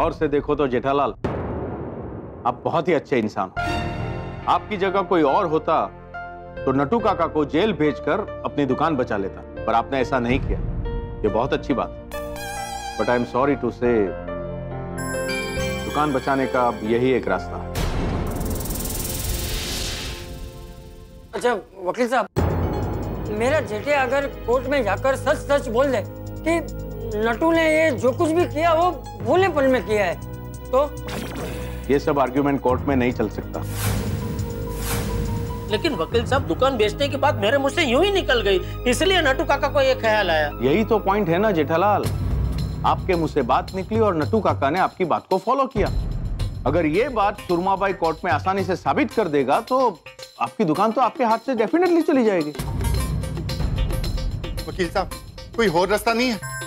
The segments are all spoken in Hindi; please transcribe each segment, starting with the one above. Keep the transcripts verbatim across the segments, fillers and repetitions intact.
गौर से देखो तो जेठालाल, आप बहुत ही अच्छे इंसान हो। आपकी जगह कोई और होता तो नट्टू काका को जेल भेजकर अपनी दुकान बचा लेता, पर आपने ऐसा नहीं किया। ये बहुत अच्छी बात है, but I am sorry to say दुकान बचाने का अब यही एक रास्ता है। अच्छा वकील साहब, मेरा जेठे अगर कोर्ट में जाकर सच सच बोल दे कि नट्टू ने ये जो कुछ भी किया वो भोलेपन में किया है, तो ये सब आर्ग्यूमेंट कोर्ट में नहीं चल सकता। लेकिन वकील साहब, दुकान बेचने के बाद मेरे मुंह से यूं ही निकल गई, इसलिए नट्टू काका को ये ख्याल आया। यही तो पॉइंट है ना जेठालाल, आपके मुंह से बात निकली और नट्टू काका ने आपकी बात को फॉलो किया। अगर ये बात सुरमाबाई कोर्ट में आसानी से साबित कर देगा तो आपकी दुकान तो आपके हाथ से डेफिनेटली चली जाएगी। वकील साहब, कोई और रास्ता नहीं है?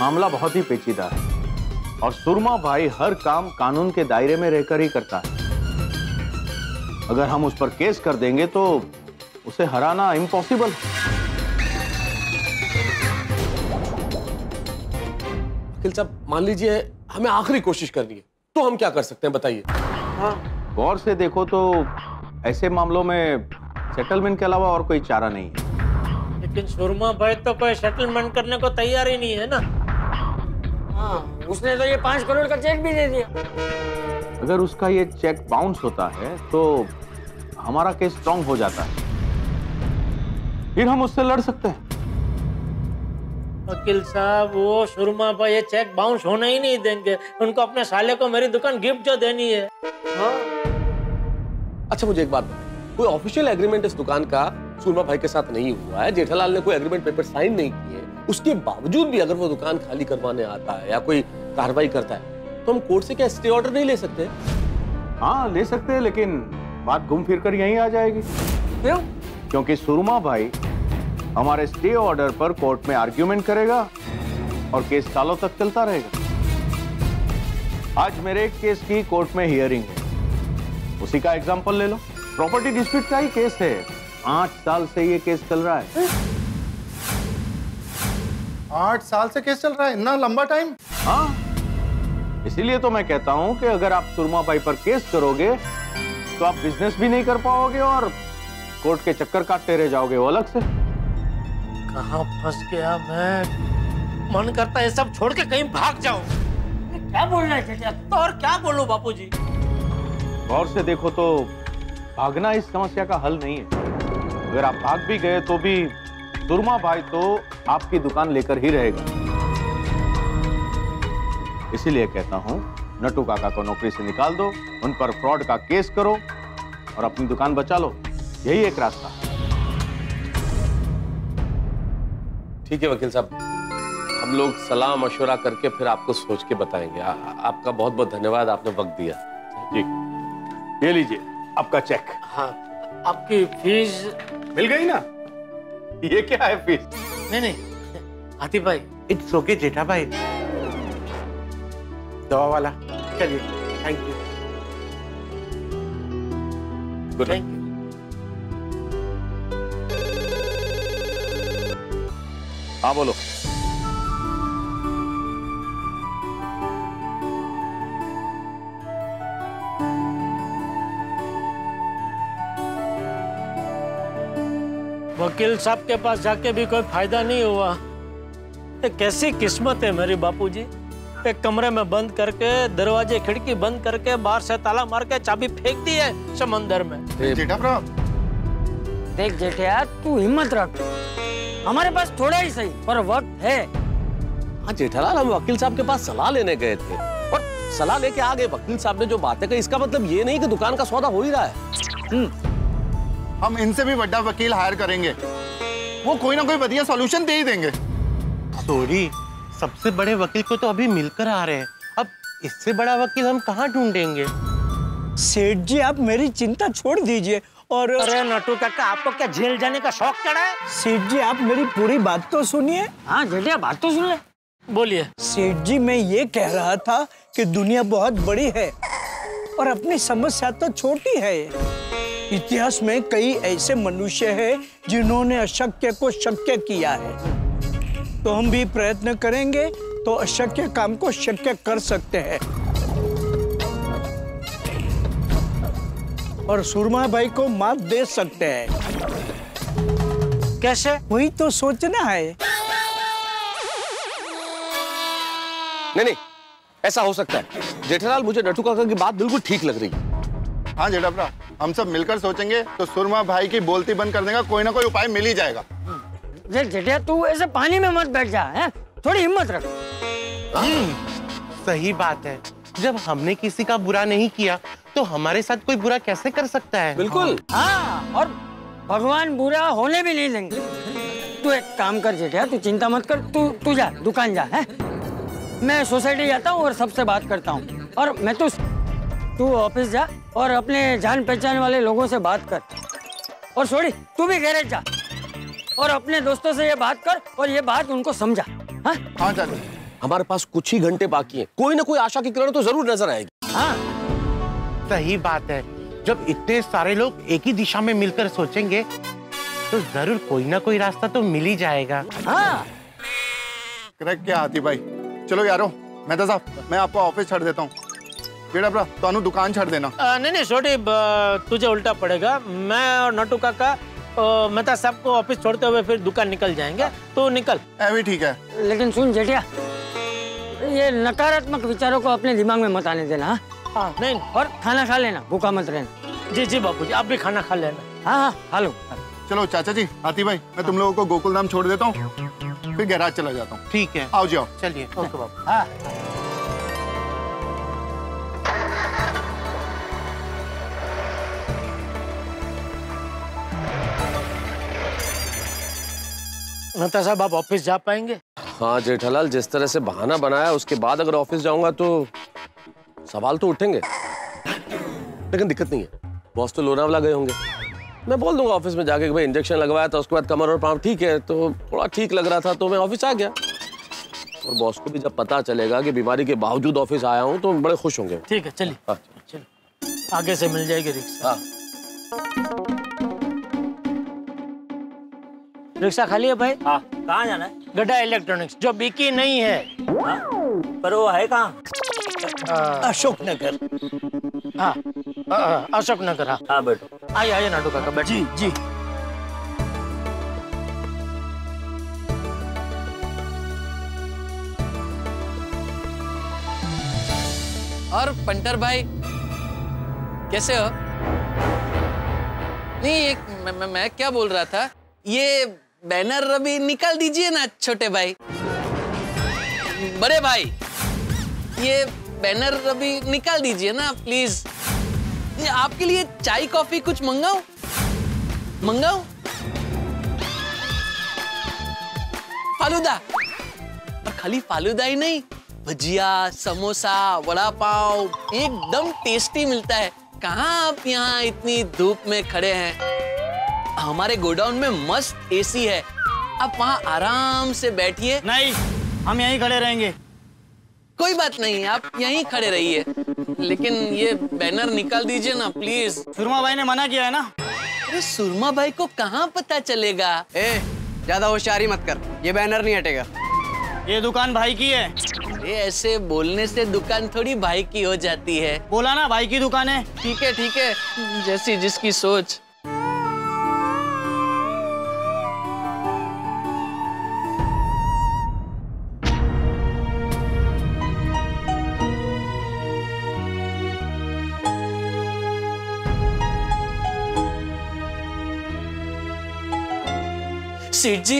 मामला बहुत ही पेचीदा है और सुरमा भाई हर काम कानून के दायरे में रहकर ही करता है। अगर हम उस पर केस कर देंगे तो उसे हराना इम्पॉसिबल है। वकील साहब, मान लीजिए हमें आखिरी कोशिश करनी है, तो हम क्या कर सकते हैं बताइए। हाँ, गौर से देखो तो ऐसे मामलों में सेटलमेंट के अलावा और कोई चारा नहीं है। लेकिन सुरमा भाई तो कोई सेटलमेंट करने को तैयार ही नहीं है ना। हाँ, उसने तो ये पांच करोड़ का चेक भी दे दिया। अगर उसका ये चेक बाउंस होता है तो हमारा केस स्ट्रांग हो जाता है, फिर हम उससे लड़ सकते हैं। वकील साहब, वो सुरमा भाई ये चेक बाउंस होना ही नहीं देंगे, उनको अपने साले को मेरी दुकान गिफ्ट जो देनी है। हाँ। अच्छा मुझे एक बात बताइए, कोई ऑफिशियल एग्रीमेंट इस दुकान का सुरमा भाई के साथ नहीं हुआ है, जेठालाल ने कोई एग्रीमेंट पेपर साइन नहीं किए, उसके बावजूद भी अगर वो दुकान खाली करवाने आता है या कोई कार्रवाई करता है तो हम कोर्ट से क्या स्टे ऑर्डर नहीं ले सकते? हाँ ले सकते हैं, लेकिन बात घूम फिर कर यहीं आ जाएगी। क्यों? क्योंकि सुरमा भाई हमारे स्टे ऑर्डर पर कोर्ट में आर्ग्यूमेंट करेगा और केस सालों तक चलता रहेगा। आज मेरे एक केस की कोर्ट में हियरिंग है, उसी का एग्जाम्पल ले लो। प्रॉपर्टी डिस्प्यूट का ही केस है, आठ साल से ये केस चल रहा है। आठ साल से केस चल रहा है, इतना लंबा टाइम? हाँ, इसीलिए तो मैं कहता हूँ कि अगर आप सुरमा भाई पर केस करोगे तो आप बिजनेस भी नहीं कर पाओगे और कोर्ट के चक्कर काटते रह जाओगे वो अलग से। कहाँ फंस गया मैं, मन करता है सब छोड़ के कहीं भाग जाऊँ। क्या बोल रहे हैं? तो और क्या बोलूं बापू जी? गौर से देखो तो भागना इस समस्या का हल नहीं है। अगर आप भाग भी गए तो भी सुरमा भाई तो आपकी दुकान लेकर ही रहेगा। इसीलिए कहता हूं नट्टू काका को नौकरी से निकाल दो, उन पर फ्रॉड का केस करो और अपनी दुकान बचा लो, यही एक रास्ता है। ठीक है वकील साहब, हम लोग सलाह मशवरा करके फिर आपको सोच के बताएंगे। आ, आपका बहुत बहुत धन्यवाद, आपने वक्त दिया। ठीक, ये लीजिए आपका चेक। हाँ, आपकी फीस मिल गई ना? ये क्या है फीस? नहीं नहीं हाथी भाई, इट्स ओके जेठा भाई, दवा वाला। चलिए, थैंक यू। Good night. हाँ बोलो। वकील साहब के पास जाके भी कोई फायदा नहीं हुआ। कैसी किस्मत है मेरी बापूजी, एक कमरे में बंद करके, दरवाजे खिड़की बंद करके, बाहर से ताला मार के चाबी फेंक दी है समंदर में। जेठा ब्रो, देख जेठिया तू हिम्मत रख, हमारे पास थोड़ा ही सही पर वक्त है। हाँ जेठालाल, हम वकील साहब के पास सलाह लेने गए थे और सलाह लेके आ गए। वकील साहब ने जो बातें कही, इसका मतलब ये नहीं कि दुकान का सौदा हो ही रहा है। हम इनसे भी बड़ा वकील हायर करेंगे, वो कोई ना कोई बढ़िया सॉल्यूशन दे ही देंगे। सॉरी, सबसे बड़े वकील को तो अभी मिलकर आ रहे हैं, अब इससे बड़ा वकील हम कहाँ ढूंढेंगे? सेठ जी आप मेरी चिंता छोड़ दीजिए और अरे नट्टू काका, आपको क्या जेल जाने का शौक चढ़ा है? सेठ जी आप मेरी पूरी बात तो सुनिए। हाँ जेठिया, बात तो सुन ले, बोलिए। सेठ जी मैं ये कह रहा था कि दुनिया बहुत बड़ी है और अपनी समस्या तो छोटी है। इतिहास में कई ऐसे मनुष्य हैं जिन्होंने अशक्य को शक्य किया है, तो हम भी प्रयत्न करेंगे तो अशक्य काम को शक्य कर सकते हैं। और सुरमा भाई को मात दे सकते हैं। कैसे? वही तो सोचना है। नहीं नहीं, ऐसा हो सकता है। जेठालाल, मुझे नट्टू काका की बात बिल्कुल ठीक लग रही है। हाँ जेठापरा, हम सब मिलकर सोचेंगे तो सुरमा भाई की बोलती बंद करने का कोई ना कोई उपाय मिल ही जाएगा। जेठा, तू ऐसे पानी में मत बैठ जा, हैं? थोड़ी हिम्मत रख। सही बात है, जब हमने किसी का बुरा नहीं किया तो हमारे साथ कोई बुरा कैसे कर सकता है? बिल्कुल। हाँ, और भगवान बुरा होने भी नहीं देंगे। तू एक काम कर जेठा, तू चिंता मत कर, तू तू जा दुकान जा, है? मैं सोसाइटी जाता हूँ और सबसे बात करता हूँ। और मैं तो तू ऑफिस जा और अपने जान पहचान वाले लोगों से बात कर। और सॉरी, तू भी गैरेज जा और अपने दोस्तों से ये बात कर और ये बात उनको समझा। हाँ हाँ चाचा, हमारे पास कुछ ही घंटे बाकी हैं, कोई ना कोई आशा की किरण तो जरूर नजर आएगी। हाँ सही बात है, जब इतने सारे लोग एक ही दिशा में मिलकर सोचेंगे तो जरूर कोई ना कोई रास्ता तो मिल ही जाएगा। हाँ करेक्ट। क्या हाथी भाई, चलो यारो, मेहता साहब मैं आपको ऑफिस छोड़ देता हूँ। बेटा तो दुकान छोड़ देना। आ, नहीं नहीं छोटी, तुझे उल्टा पड़ेगा। मैं और नट्टू काका मेहता साहब को ऑफिस छोड़ते हुए फिर दुकान निकल जाएंगे। तो निकल भी ठीक है। लेकिन सुन जेठिया, ये नकारात्मक विचारों को अपने दिमाग में मत आने देना। हाँ नहीं, और खाना खा लेना, भूखा मत रहना। जी जी बापू जी, आप भी खाना खा लेना। हाँ हाँ खा लो। चलो चाचा जी, हाथी भाई, मैं तुम लोगों को गोकुलधाम छोड़ देता हूँ, फिर गैराज चला जाता हूँ। ठीक है, आओ जाओ। चलिए ओके बापू। हाँ मेहता साहब, आप ऑफिस जा पाएंगे? हाँ जेठालाल, जिस तरह से बहाना बनाया उसके बाद अगर ऑफिस जाऊंगा तो सवाल तो उठेंगे, लेकिन दिक्कत नहीं है, बॉस तो लोनावला गए होंगे। मैं बोल दूंगा ऑफिस में जाके कि भाई इंजेक्शन लगवाया था, उसके बाद कमर और पाँव ठीक है, तो थोड़ा ठीक लग रहा था तो मैं ऑफिस आ गया। और बॉस को भी जब पता चलेगा कि बीमारी के बावजूद ऑफिस आया हूँ तो बड़े खुश होंगे। ठीक है, चलिए। हाँ चलिए, आगे से मिल जाएगी रिक्शा। हाँ रिक्शा खाली है भाई। हाँ कहाँ जाना है? गड्ढा इलेक्ट्रॉनिक्स, जो बिकी नहीं है। आ? पर वो है कहाँ? अशोक नगर। हाँ अशोक नगर। हाँ हाँ बैठो, आइए आइए नाटू काका, बैठो। जी जी। और पंटर भाई कैसे हो? नहीं एक मैं, मैं, मैं क्या बोल रहा था, ये बैनर अभी निकाल दीजिए ना छोटे भाई, बड़े भाई, ये बैनर अभी निकाल दीजिए ना प्लीज। ये आपके लिए चाय कॉफी कुछ मंगाऊं? मंगाऊं? फालूदा, और खाली फालूदा ही नहीं, भजिया, समोसा, वड़ा पाव एकदम टेस्टी मिलता है। कहाँ आप यहाँ इतनी धूप में खड़े हैं? हमारे गोडाउन में मस्त एसी है, आप वहाँ आराम से बैठिए। नहीं, हम यहीं खड़े रहेंगे। कोई बात नहीं, आप यहीं खड़े रहिए, लेकिन ये बैनर निकाल दीजिए ना प्लीज। सुरमा भाई ने मना किया है ना। अरे सुरमा भाई को कहाँ पता चलेगा। ए, ज्यादा होशियारी मत कर, ये बैनर नहीं हटेगा। ये दुकान भाई की है। अरे ऐसे बोलने से दुकान थोड़ी भाई की हो जाती है। बोला ना भाई की दुकान है। ठीक है ठीक है, जैसी जिसकी सोच। सेठ जी,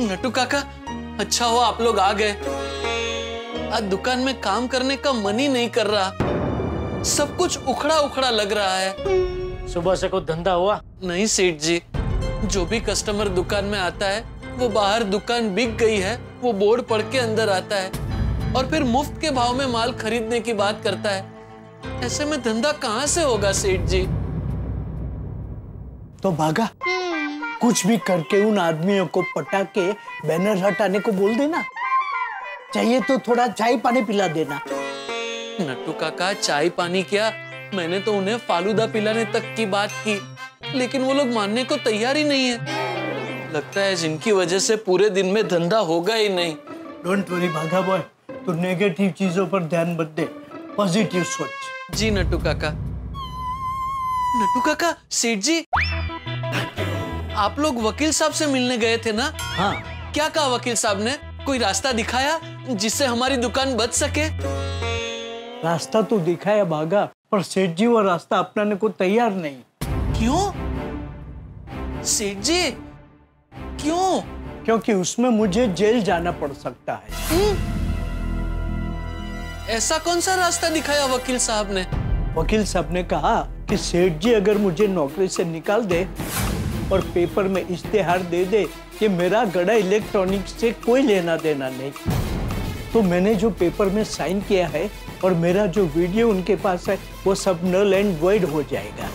नट्टू काका, अच्छा हो आप लोग आ गए। आज दुकान में काम करने का मन ही नहीं कर रहा, सब कुछ उखड़ा उखड़ा लग रहा है। सुबह से कोई धंधा हुआ? नहीं सेठ जी, जो भी कस्टमर दुकान में आता है वो बाहर दुकान बिक गई है वो बोर्ड पढ़ के अंदर आता है और फिर मुफ्त के भाव में माल खरीदने की बात करता है। ऐसे में धंधा कहाँ से होगा सेठ जी? तो भागा, कुछ भी करके उन आदमियों को पटा के बैनर हटाने को बोल देना। चाहिए तो थोड़ा चाय पानी पिला देना। नट्टू काका, चाय पानी क्या, मैंने तो उन्हें फालूदा पिलाने तक की बात की, लेकिन वो लोग मानने को तैयार ही नहीं है। लगता है जिनकी वजह से पूरे दिन में धंधा होगा ही नहीं। डोंट वरी भागा बॉय, तो नेगेटिव चीजों पर ध्यान मत दे, पॉजिटिव सोच। जी नट्टू काका। नट्टू काका, सेठ जी आप लोग वकील साहब से मिलने गए थे ना? हाँ। क्या कहा वकील साहब ने? कोई रास्ता दिखाया जिससे हमारी दुकान बच सके? रास्ता तो दिखाया बागा, पर सेठ जी वो रास्ता अपनाने को तैयार नहीं। क्यों सेठ जी, क्यों? क्योंकि उसमें मुझे जेल जाना पड़ सकता है। हुँ? ऐसा कौन सा रास्ता दिखाया वकील साहब ने? वकील साहब ने कहा कि सेठ जी अगर मुझे नौकरी से निकाल दे और पेपर में इश्तेहार दे दे कि मेरा गड्ढा इलेक्ट्रॉनिक्स से कोई लेना देना नहीं, तो मैंने जो पेपर में साइन किया है और मेरा जो वीडियो उनके पास है वो सब नल एंड वॉइड हो जाएगा।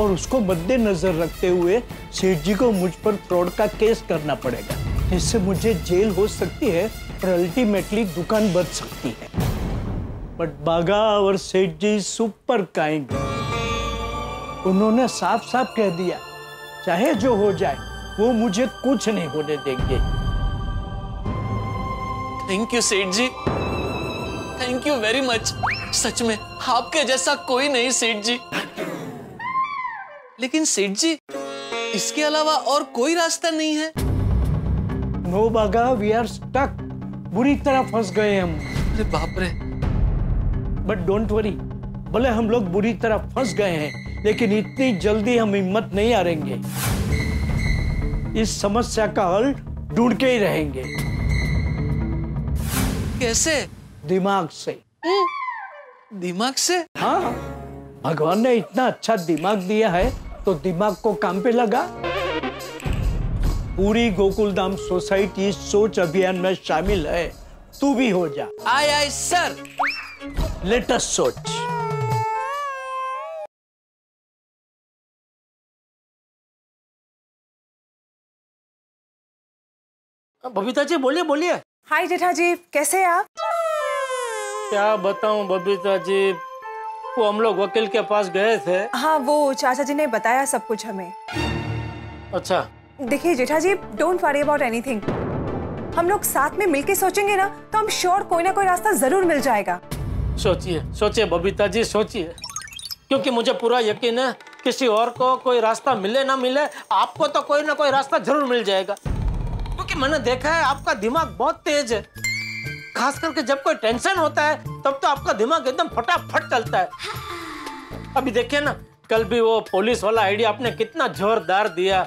और उसको मद्देनजर रखते हुए सेठ जी को मुझ पर फ्रॉड का केस करना पड़ेगा, जिससे मुझे जेल हो सकती है और अल्टीमेटली दुकान बच सकती है। बट बागा और सेठ जी सुपर काइंड, उन्होंने साफ साफ कह दिया चाहे जो हो जाए वो मुझे कुछ नहीं होने देंगे। Thank you Seth ji, thank you very much. सच में आपके जैसा कोई नहीं सेठ जी। लेकिन सेठ जी इसके अलावा और कोई रास्ता नहीं है? No Bagha, we are stuck, बुरी तरह फंस गए हम। अरे बाप रे। बट डोंट वरी, भले हम लोग बुरी तरह फंस गए हैं लेकिन इतनी जल्दी हम हिम्मत नहीं हारेंगे। इस समस्या का हल ढूंढ के ही रहेंगे। कैसे? दिमाग से। दिमाग से? हाँ, भगवान ने इतना अच्छा दिमाग दिया है तो दिमाग को काम पे लगा। पूरी गोकुलधाम सोसाइटी सोच अभियान में शामिल है, तू भी हो जा। आई आई सर, लेट अस सोच। बबीता जी बोलिए बोलिए। हाय जेठा जी, कैसे हैं आप? क्या बताऊं बबीता जी, वो हम लोग वकील के पास गए थे। हाँ, वो चाचा जी ने बताया सब कुछ हमें। अच्छा। देखिए Jetha ji, don't worry about anything. हम लोग साथ में मिलके सोचेंगे ना तो हम श्योर कोई ना कोई रास्ता जरूर मिल जाएगा। सोचिए सोचिए बबीता जी सोचिए, क्योंकि मुझे पूरा यकीन है किसी और को कोई रास्ता मिले ना मिले आपको तो कोई ना कोई रास्ता जरूर मिल जाएगा। क्योंकि मैंने देखा है आपका दिमाग बहुत तेज है, खास करके जब कोई टेंशन होता है तब तो आपका दिमाग एकदम फटाफट चलता है। अभी देखिए ना, कल भी वो पुलिस वाला आइडिया आपने कितना जोरदार दिया।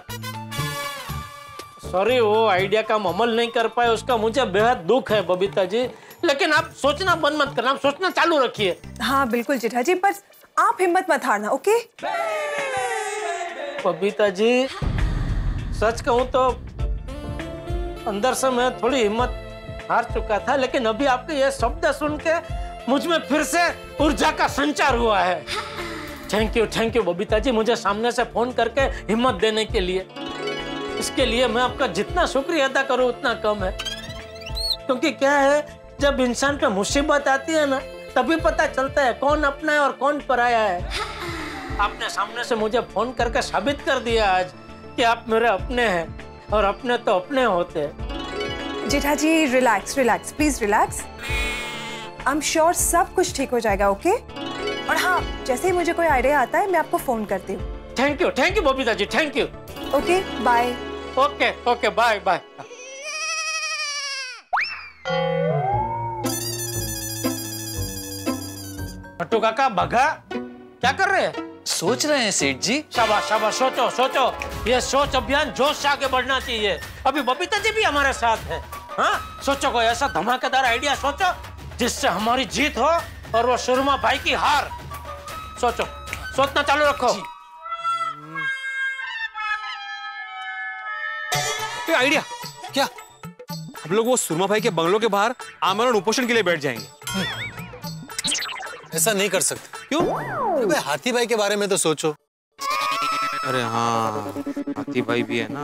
सॉरी, वो आइडिया का हम अमल नहीं कर पाए, उसका मुझे बेहद दुख है बबीता जी। लेकिन आप सोचना बंद मत करना, आप सोचना चालू रखिए। हाँ बिल्कुल जेठा जी, बस आप हिम्मत मत हारना। ओके बबीता जी, सच कहूँ तो अंदर से मैं थोड़ी हिम्मत हार चुका था, लेकिन अभी आपके ये शब्द सुन के मुझ में फिर से ऊर्जा का संचार हुआ है। Thank you thank you Babita ji, मुझे सामने से फोन करके हिम्मत देने के लिए। इसके लिए मैं आपका जितना शुक्रिया अदा करूं उतना कम है, क्योंकि क्या है जब इंसान पे मुसीबत आती है ना तभी पता चलता है कौन अपना है और कौन पराया है। आपने सामने से मुझे फोन करके साबित कर दिया आज कि आप मेरे अपने हैं, और अपने तो अपने होते हैं। Jetha ji relax relax, please relax. I am sure सब कुछ ठीक हो जाएगा। Okay okay? और हाँ, जैसे ही मुझे कोई आइडिया आता है मैं आपको फोन करती हूँ। Thank you thank you Babita ji, thank you. Okay bye. Okay okay bye bye. Nattu Kaka Bagha, क्या कर रहे हैं? सोच रहे हैं सेठ जी। शाबाश शाबाश, सोचो सोचो, ये सोच अभियान जोश से आगे बढ़ना चाहिए। अभी बबीता जी भी हमारे साथ है। हाँ, सोचो कोई ऐसा धमाकेदार आइडिया सोचो जिससे हमारी जीत हो और वो सुरमा भाई की हार। सोचो, सोचना चालू रखो। ये आइडिया क्या? हम लोग वो सुरमा भाई के बंगलों के बाहर आमरण उपोषण के लिए बैठ जाएंगे। ऐसा नहीं कर सकते। क्यों? अबे हाथी भाई के बारे में तो सोचो। अरे हाँ, हाथी भाई भी है ना।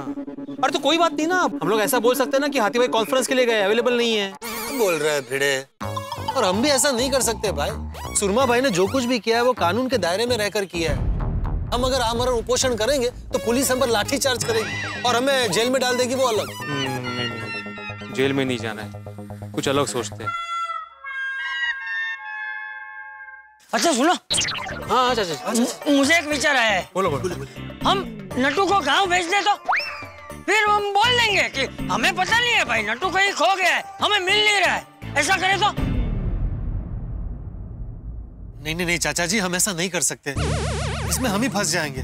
अरे तो कोई बात नहीं ना, हम लोग ऐसा बोल सकते हैं ना कि हाथी भाई कॉन्फ्रेंस के लिए गए, अवेलेबल नहीं है। तो बोल रहा है भिड़े, और हम भी ऐसा नहीं कर सकते भाई। सुरमा भाई ने जो कुछ भी किया है वो कानून के दायरे में रहकर किया है। हम अगर आमरण उपोषण करेंगे तो पुलिस हम पर लाठीचार्ज करेगी और हमें जेल में डाल देगी। वो अलग, जेल में नहीं जाना है, कुछ अलग सोचते हैं। अच्छा सुनो, हाँ अच्छा अच्छा, मुझे एक विचार आया है। बोलो बोलो। हम नट्टू को गांव भेज दे तो फिर हम बोल देंगे कि हमें पता नहीं है भाई, नट्टू कहीं खो गया है, हमें मिल नहीं रहा है। ऐसा करें तो? नहीं नहीं नहीं चाचा जी, हम ऐसा नहीं कर सकते, इसमें हम ही फंस जाएंगे।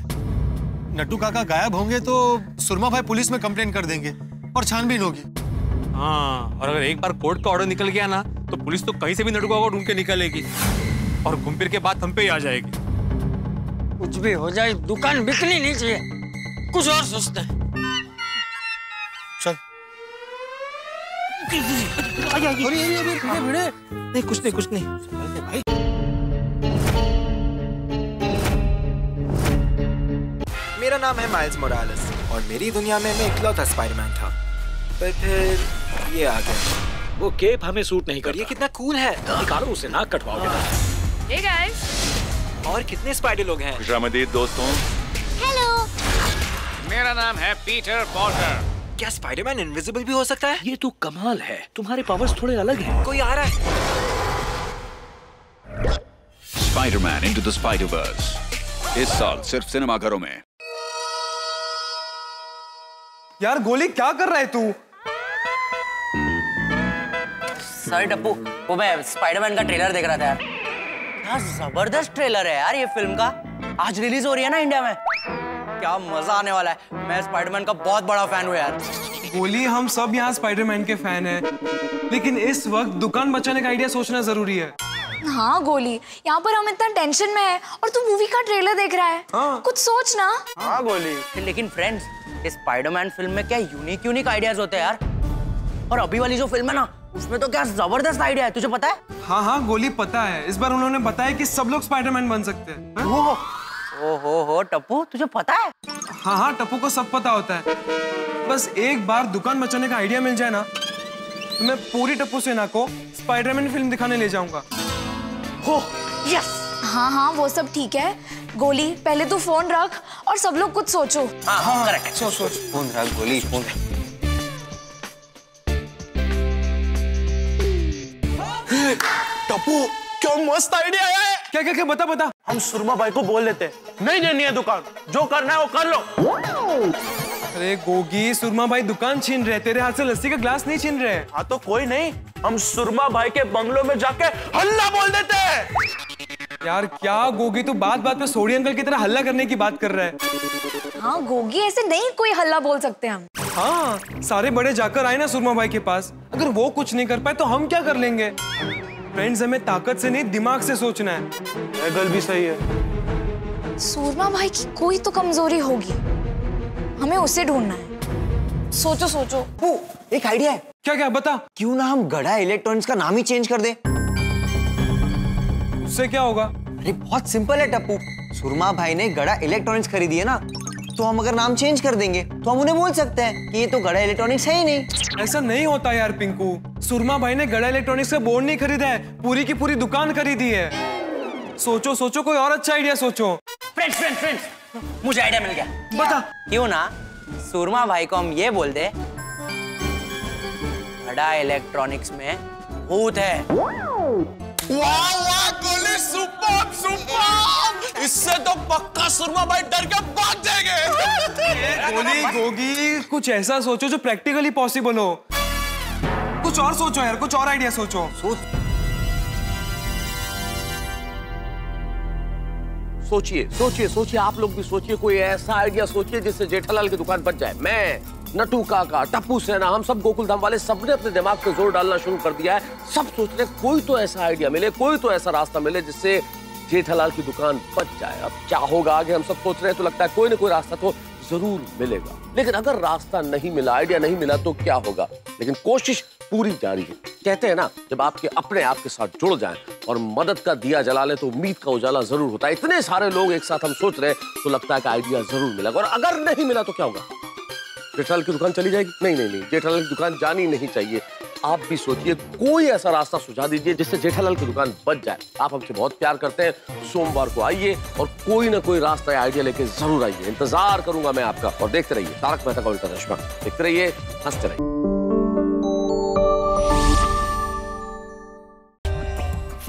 नट्टू काका गायब होंगे तो सुरमा भाई पुलिस में कंप्लेन कर देंगे और छानबीन होगी। हाँ, और अगर एक बार कोर्ट का ऑर्डर निकल गया ना तो पुलिस तो कहीं से भी नट्टू काका को ढूंढ के निकालेगी और घूम फिर के बाद हम पे ही आ जाएगी। कुछ भी हो जाए दुकान बिकनी नहीं चाहिए, कुछ और सोचते हैं। चल। अरे अरे अरे नहीं, कुछ नहीं कुछ नहीं भाई। मेरा नाम है माइल्स मोरालेस और मेरी दुनिया में मैं इकलौता स्पाइडरमैन था, पर फिर ये आ गया। वो केप हमें सूट नहीं कर, ये कितना कूल है, निकालो उसे, नाक कटवाओगे। Hey guys. और कितने स्पाइडर लोग हैं? खुशामदीद दोस्तों। हेलो। मेरा नाम है पीटर पार्कर। क्या स्पाइडरमैन इनविजिबल भी हो सकता है? ये तो कमाल है, तुम्हारे पावर्स थोड़े अलग हैं। कोई आ रहा है? स्पाइडरमैन इनटू द स्पाइडरवर्स इस साल सिर्फ सिनेमाघरों में। यार गोली क्या कर रहा है तू? सॉरी टप्पू, वो मैं स्पाइडरमैन का ट्रेलर देख रहा था यार। जबरदस्त ट्रेलर है यार ये फिल्म का, आज रिलीज हो रही है ना इंडिया में, क्या मजा आने वाला है। मैं स्पाइडरमैन का बहुत बड़ा फैन हूँ यार। गोली, हम सब यहाँ स्पाइडरमैन के फैन हैं, लेकिन इस वक्त दुकान बचाने का आइडिया सोचना जरूरी है। हाँ गोली, यहाँ पर हम इतना टेंशन में है और तू मूवी का ट्रेलर देख रहा है। हाँ। कुछ सोच ना। हाँ गोली, लेकिन फ्रेंड्स इस स्पाइडरमैन फिल्म में क्या यूनिक यूनिक आइडियाज होते हैं यार, और अभी वाली जो फिल्म है ना उसमें तो क्या जबरदस्त आइडिया है, तुझे पता है? हाँ हाँ गोली पता है, इस बार उन्होंने बताया कि सब लोग स्पाइडरमैन बन सकते हैं। है? ओ, ओ, हो हो टप्पू, तुझे पता है? हाँ हाँ टप्पू को सब पता होता है, बस एक बार दुकान बचाने का आइडिया मिल जाए ना तो मैं पूरी टप्पू सेना को स्पाइडरमैन फिल्म दिखाने ले जाऊंगा। हो यस, हाँ हाँ वो सब ठीक है। गोली पहले तू फोन रख और सब लोग कुछ सोचो। हाँ हाँ करेक्ट, सोच सोच, फोन रख गोली, फोन रख। टप्पू क्या मस्त आइडिया है। क्या क्या क्या बता बता। हम सुरमा भाई को बोल देते हैं नहीं देनी है दुकान, जो करना है वो कर लो। अरे गोगी, सुरमा भाई दुकान छीन रहे, तेरे हाथ से लस्सी का ग्लास नहीं छीन रहे। हाँ तो कोई नहीं, हम सुरमा भाई के बंगलों में जाके हल्ला बोल देते हैं। यार क्या गोगी तू बात बात पे सोडी अंकल की तरह हल्ला करने की बात कर रहा है। हाँ गोगी, ऐसे नहीं कोई हल्ला बोल सकते हम। हाँ सारे बड़े जाकर आए ना सुरमा भाई के पास, अगर वो कुछ नहीं कर पाए तो हम क्या कर लेंगे। फ्रेंड्स हमें ताकत से नहीं दिमाग से सोचना है। गल भी सही है, सुरमा भाई की कोई तो कमजोरी होगी, हमें उसे ढूंढना है। सोचो सोचो। वो एक आइडिया है। क्या क्या बता। क्यों ना हम गड्ढा इलेक्ट्रॉनिक्स का नाम ही चेंज कर दे, उससे क्या होगा? अरे बहुत सिंपल है टप्पू, सुरमा भाई ने गड्ढा इलेक्ट्रॉनिक्स खरीदी है ना, तो हम अगर नाम चेंज कर देंगे तो हम उन्हें बोल सकते हैं कि ये तो गड्ढा इलेक्ट्रॉनिक्स है ही नहीं। ऐसा नहीं होता यार पिंकू, सुरमा भाई ने गड्ढा इलेक्ट्रॉनिक्स से बोर्ड नहीं खरीदा है, पूरी की पूरी दुकान खरीदी है। सोचो सोचो, कोई और अच्छा आइडिया सोचो। फ्रेंड्स फ्रेंड्स फ्रेंड्स, मुझे आइडिया मिल गया। बता। क्यों ना सुरमा भाई को हम ये बोल दे, गड्ढा इलेक्ट्रॉनिक्स में भूत है। वाह वाह गोली, सुपर सुपर, इससे तो पक्का सुरमा भाई डर के भाग जाएंगे। गोली गोगी कुछ ऐसा सोचो जो प्रैक्टिकली पॉसिबल हो, कुछ और सोचो यार, कुछ और आइडिया सोचो। सोचिए सोचिए सोचिए, आप लोग भी सोचिए, कोई ऐसा आइडिया सोचिए जिससे जेठालाल की दुकान बच जाए। मैं, नट्टू काका, टप्पू सेना, हम सब गोकुलधाम वाले सबने अपने दिमाग पे जोर डालना शुरू कर दिया है। सब सोच रहे कोई तो ऐसा आइडिया मिले, कोई तो ऐसा रास्ता मिले जिससे जेठालाल की दुकान बच जाए। अब क्या होगा आगे हम सब सोच रहे हैं, तो लगता है कोई ना कोई रास्ता तो जरूर मिलेगा। लेकिन अगर रास्ता नहीं मिला, आइडिया नहीं मिला तो क्या होगा, लेकिन कोशिश पूरी जारी है। कहते हैं ना, जब आपके अपने आप के साथ जुड़ जाएं और मदद का दिया जला ले तो उम्मीद का उजाला जरूर होता है। इतने सारे लोग एक साथ हम सोच रहे हैं तो लगता है कि आइडिया जरूर मिलेगा, और अगर नहीं मिला तो क्या होगा, जेठालाल की दुकान चली जाएगी। नहीं नहीं नहीं, जेठालाल की दुकान जानी नहीं चाहिए। आप भी सोचिए, कोई ऐसा रास्ता सुझा दीजिए जिससे जेठालाल की दुकान बच जाए। आप हमसे बहुत प्यार करते हैं, सोमवार को आइए और कोई ना कोई रास्ता या आइडिया लेके जरूर आइए। इंतजार करूंगा मैं आपका, और देखते रहिए तारक मेहता का उल्टा चश्मा, देखते रहिए, हंसते रहिए।